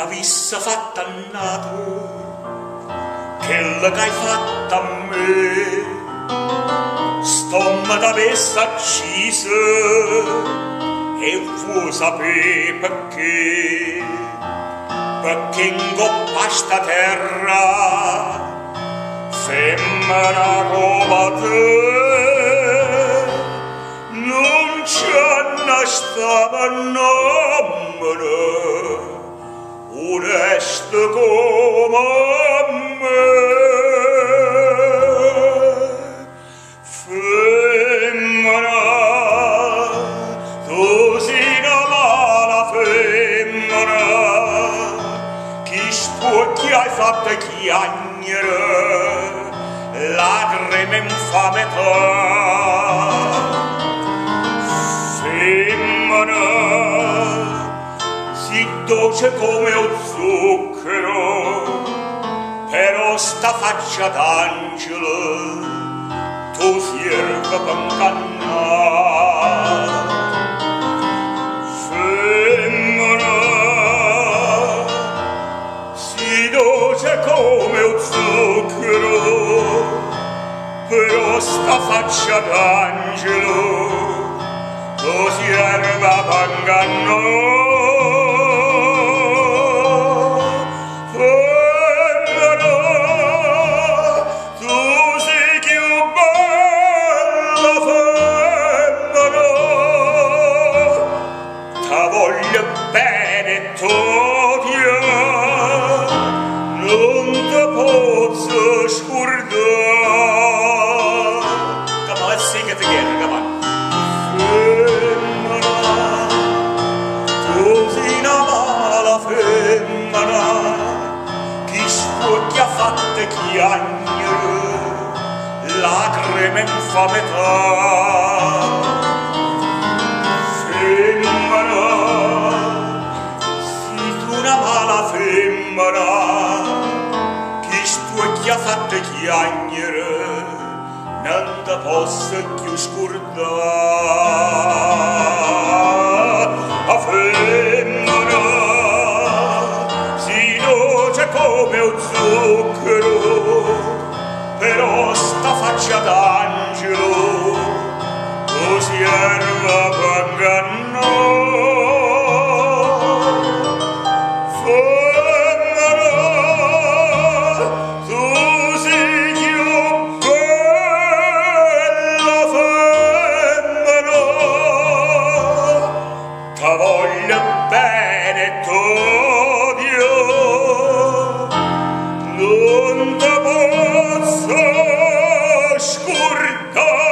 avesse fatta a te quella che hai fatta a me, stomma t'avesse accisa e vuoi sapere perché, perché in coppa sta terra sembra roba te, non c'è stava nombre onesto come me, femmina, tu sei una mala femmina, chi spucchi hai fatto chiagnere, lacrime infame te. Si dolce come un zucchero, però sta faccia d'angelo tu sierva pancanna. Femmina, si dolce come un zucchero, però sta faccia d'angelo tu sierva pangano, femmina, tu sei più bella femmina, ti voglio bene tutta, non ti posso scordare. Come on, let's sing it together, come on. Fatte chiagnere, lacrime infame te. Femmina, sei tu una mala femmina, chi stucchi ha fatto chiagnere, non ti posso più scordare. Come un zucchero, però sta faccia d'angelo, tu sierva pagano. Femmina, tu sei più bella femmina, ti voglio bene tu. Non te posso scordare.